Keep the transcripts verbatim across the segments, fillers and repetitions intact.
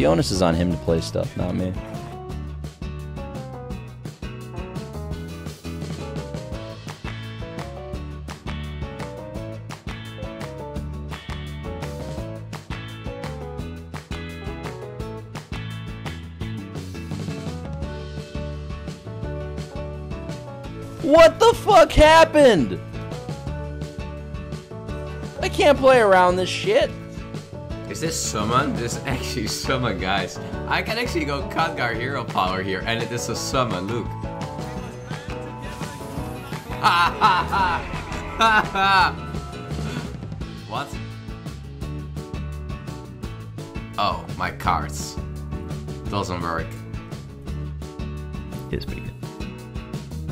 The onus is on him to play stuff, not me. What the fuck happened? I can't play around this shit. Is this summon? This is actually summon, guys. I can actually go Khadgar hero power here, and it is a summon, look. Ha ha ha! Ha ha! What? Oh, my cards. Doesn't work. It's pretty good.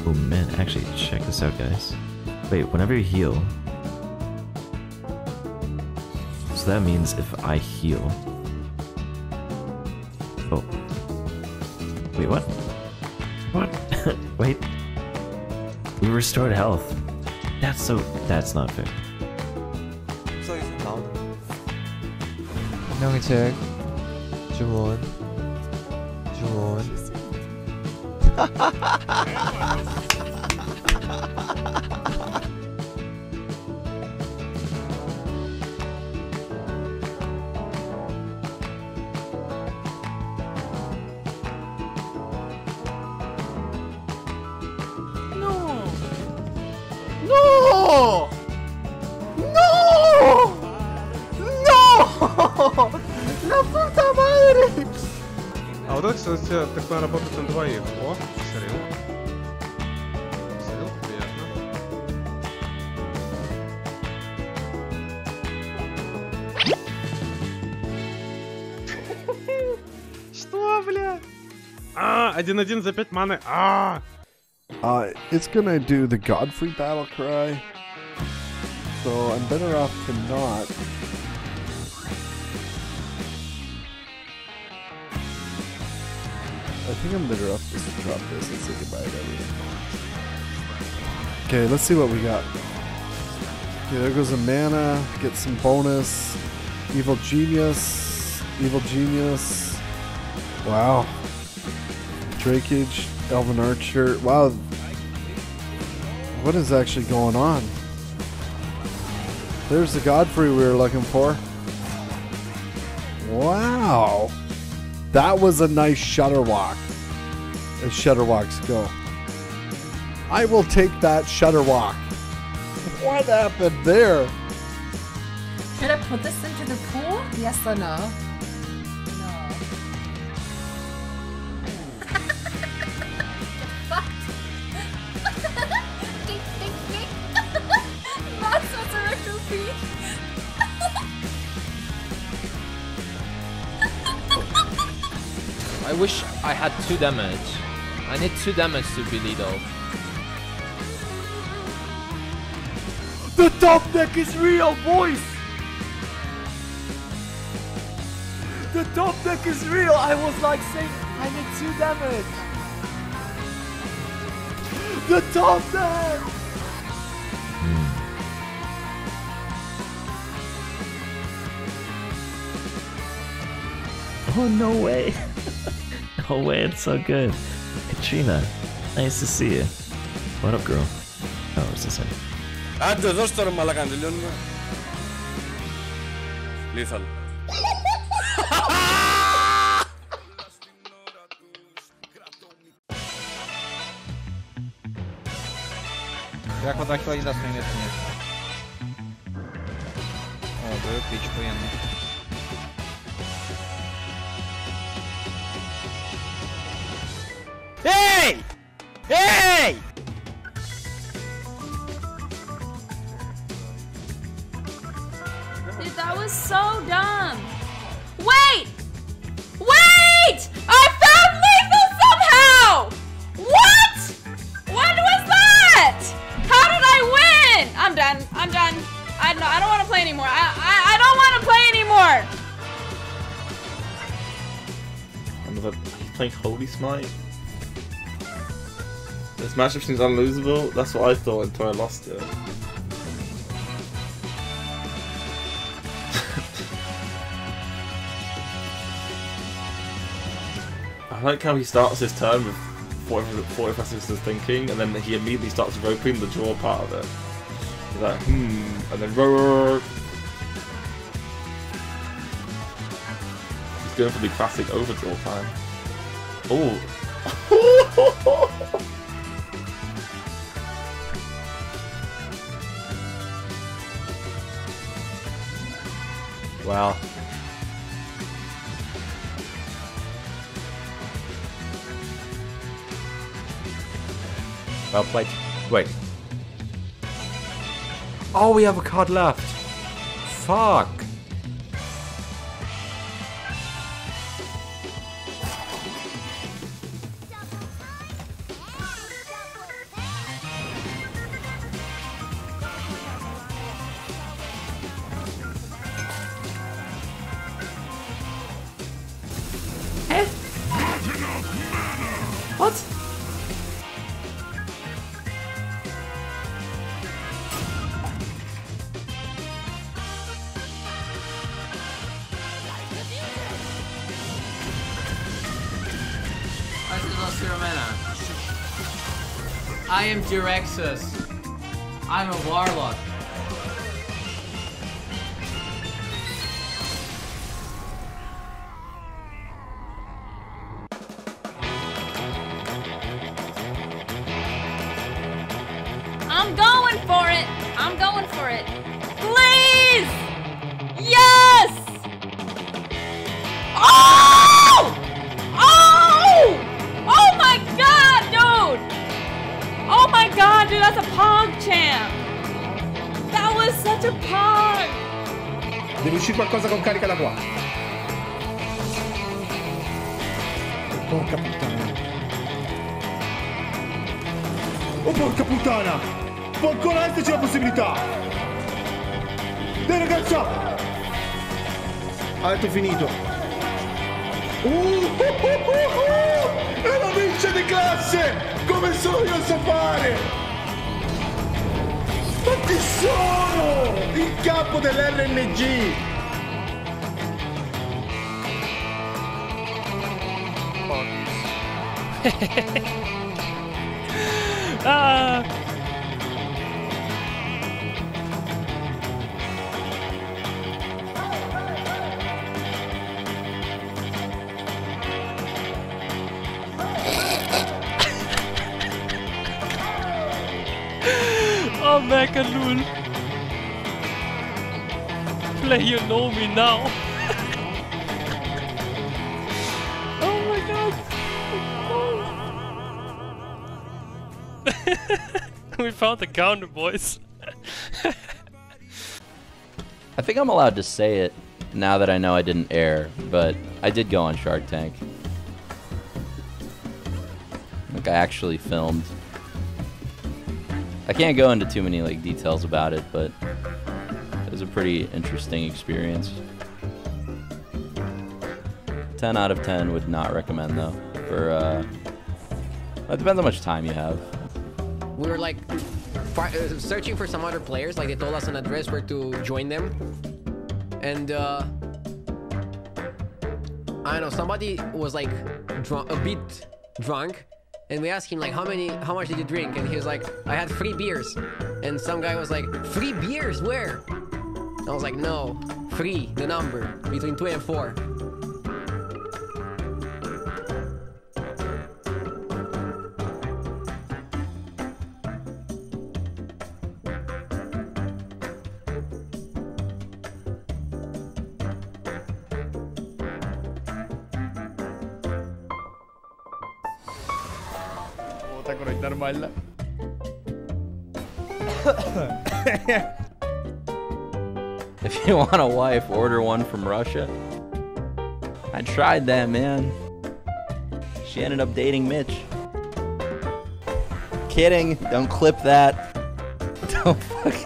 Oh man, actually, check this out, guys. Wait, whenever you heal... So that means if I heal... Oh. Wait, what? What? Wait. We restored health. That's so... That's not fair. Nongaturg. Jamon. Jamon. No. No. No. No. La puta madre. А вот это, кстати, такая работа на двоих. О, сорил. Сорил, приятно. Что, бля? А, один-один за пять маны. А. Uh, it's gonna do the Godfrey battle cry, so I'm better off to not. I think I'm better off just to drop this and say goodbye to everything. Okay, let's see what we got. Okay, there goes a mana, get some bonus. Evil Genius, Evil Genius. Wow. Drakeage, Elven Archer. Wow. What is actually going on? There's the Godfrey we were looking for. Wow. That was a nice shudder walk, as shudder walks go. I will take that shudder walk. What happened there? Should I put this into the pool? Yes or no? No. Fuck. Ding, ding, ding. That's what's a rectal peak. I wish I had two damage. I need two damage to be lead off. The top deck is real, boys! The top deck is real! I was like saying, I need two damage! The top deck! Oh, no way! Oh wait, it's so good. Katrina, nice to see you. What up, girl? Oh, it's this one. Άντε, δώσ' τώρα μαλάκα να τελειώνουμε. Lethal. Как вот охилогизацию нет, нет. О, дает пич военный. Hey! Hey! Dude, that was so dumb. Wait! Wait! I found lethal somehow! What? When was that? How did I win? I'm done. I'm done. I don't, I don't want to play anymore. I, I, I don't want to play anymore. Another, he's playing Holy Smite. This matchup seems unlosable, that's what I thought until I lost it. I like how he starts his turn with forty persistence thinking, and then he immediately starts roping the draw part of it. He's like, hmm, and then roar. He's going for the classic overdraw time. Oh. Wow. Well played. Wait. Oh, we have a card left. Fuck. I am Direxus. I'm a warlock. I'm going for it. I'm going for it. Please! Yes! Oh! God, dude, that's a pog champ! That was such a pog! Deve uscire qualcosa con carica da qua. Porca puttana. Oh, porca puttana! Può ancora esserci la possibilità! Dai, ragazza! Ha detto finito. Uh, uh, uh, uh, uh. E la vince di classe! Come solo io so fare! Ma chi sono? Il capo dell'R N G! Ah. Magalul, play you know me now. Oh my god. Oh. We found the counter, boys. I think I'm allowed to say it now that I know I didn't air, but I did go on Shark Tank. Like, I actually filmed. I can't go into too many like details about it, but it was a pretty interesting experience. ten out of ten would not recommend though. For uh, it depends how much time you have. We were like searching for some other players. Like, they told us an address where to join them, and uh, I don't know. Somebody was like drunk, a bit drunk. And we asked him, like, how many, how much did you drink? And he was like, I had three beers. And some guy was like, three beers? Where? And I was like, no, three, the number, between two and four. Korrekt, нормально. If you want a wife, order one from Russia. I tried that, man. She ended up dating Mitch. Kidding. Don't clip that. Don't fucking...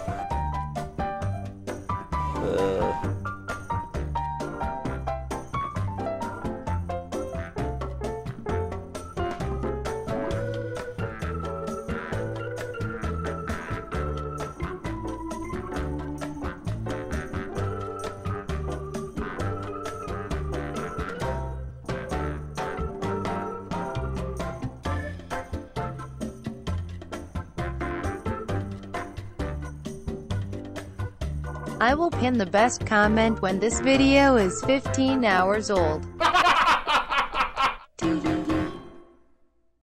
I will pin the best comment when this video is fifteen hours old.